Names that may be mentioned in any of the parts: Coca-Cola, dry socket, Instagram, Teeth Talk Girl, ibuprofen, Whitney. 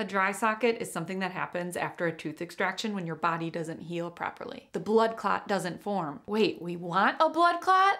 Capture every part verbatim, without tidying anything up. A dry socket is something that happens after a tooth extraction when your body doesn't heal properly. The blood clot doesn't form. Wait, we want a blood clot?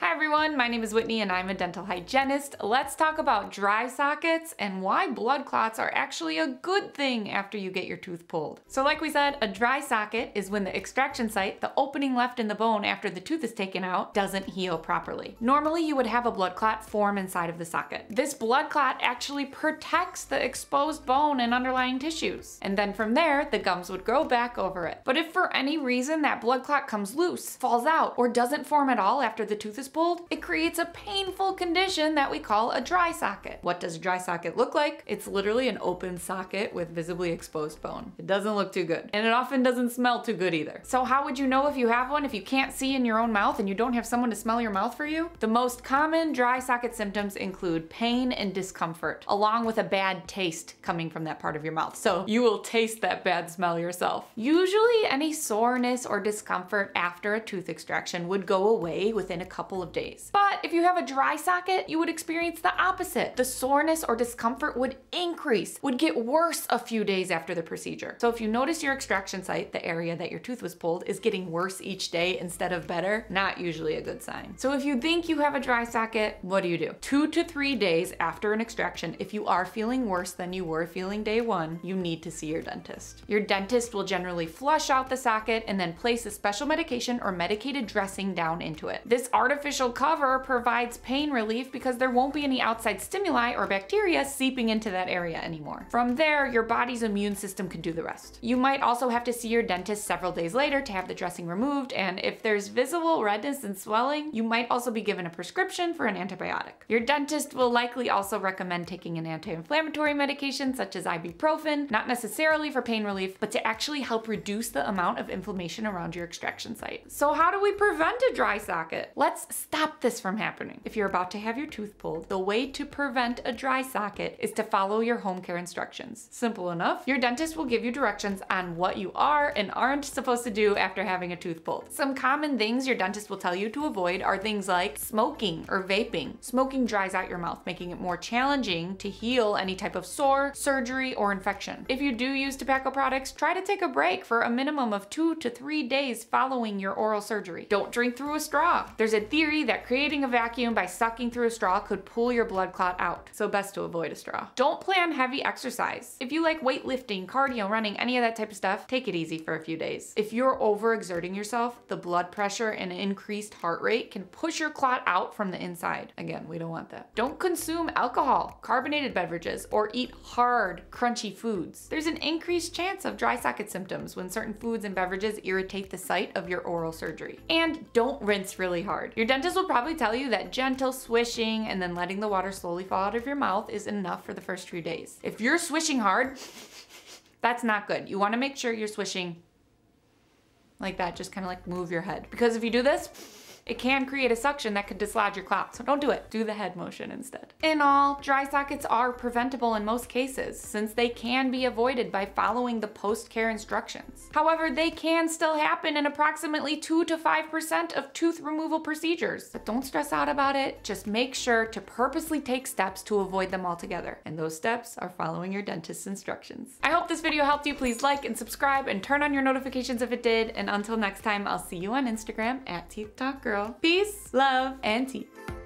Hi everyone, my name is Whitney and I'm a dental hygienist. Let's talk about dry sockets and why blood clots are actually a good thing after you get your tooth pulled. So like we said, a dry socket is when the extraction site, the opening left in the bone after the tooth is taken out, doesn't heal properly. Normally you would have a blood clot form inside of the socket. This blood clot actually protects the exposed bone and underlying tissues. And then from there, the gums would grow back over it. But if for any reason that blood clot comes loose, falls out, or doesn't form at all after the tooth is pulled, it creates a painful condition that we call a dry socket. What does a dry socket look like? It's literally an open socket with visibly exposed bone. It doesn't look too good, and it often doesn't smell too good either. So how would you know if you have one if you can't see in your own mouth and you don't have someone to smell your mouth for you? The most common dry socket symptoms include pain and discomfort, along with a bad taste coming from that part of your mouth. So you will taste that bad smell yourself. Usually any soreness or discomfort after a tooth extraction would go away within a couple of days. But if you have a dry socket, you would experience the opposite. The soreness or discomfort would increase, would get worse a few days after the procedure. So if you notice your extraction site, the area that your tooth was pulled, is getting worse each day instead of better, not usually a good sign. So if you think you have a dry socket, what do you do? Two to three days after an extraction, if you are feeling worse than you were feeling day one, you need to see your dentist. Your dentist will generally flush out the socket and then place a special medication or medicated dressing down into it. This artificial Artificial cover provides pain relief because there won't be any outside stimuli or bacteria seeping into that area anymore. From there, your body's immune system can do the rest. You might also have to see your dentist several days later to have the dressing removed, and if there's visible redness and swelling, you might also be given a prescription for an antibiotic. Your dentist will likely also recommend taking an anti-inflammatory medication such as ibuprofen, not necessarily for pain relief, but to actually help reduce the amount of inflammation around your extraction site. So how do we prevent a dry socket? Let's stop this from happening. If you're about to have your tooth pulled, the way to prevent a dry socket is to follow your home care instructions. Simple enough. Your dentist will give you directions on what you are and aren't supposed to do after having a tooth pulled. Some common things your dentist will tell you to avoid are things like smoking or vaping. Smoking dries out your mouth, making it more challenging to heal any type of sore, surgery, or infection. If you do use tobacco products, try to take a break for a minimum of two to three days following your oral surgery. Don't drink through a straw. There's a theory that creating a vacuum by sucking through a straw could pull your blood clot out. So best to avoid a straw. Don't plan heavy exercise. If you like weightlifting, cardio, running, any of that type of stuff, take it easy for a few days. If you're overexerting yourself, the blood pressure and increased heart rate can push your clot out from the inside. Again, we don't want that. Don't consume alcohol, carbonated beverages, or eat hard, crunchy foods. There's an increased chance of dry socket symptoms when certain foods and beverages irritate the site of your oral surgery. And don't rinse really hard. Your dentist will probably tell you that gentle swishing and then letting the water slowly fall out of your mouth is enough for the first few days. If you're swishing hard, that's not good. You want to make sure you're swishing like that, just kind of like move your head. Because if you do this, it can create a suction that could dislodge your clot, so don't do it. Do the head motion instead. In all, dry sockets are preventable in most cases, since they can be avoided by following the post-care instructions. However, they can still happen in approximately two to five percent of tooth removal procedures. But don't stress out about it. Just make sure to purposely take steps to avoid them altogether. And those steps are following your dentist's instructions. I hope this video helped you. Please like and subscribe and turn on your notifications if it did. And until next time, I'll see you on Instagram at Teeth Talk Girl. Peace, love, and teeth.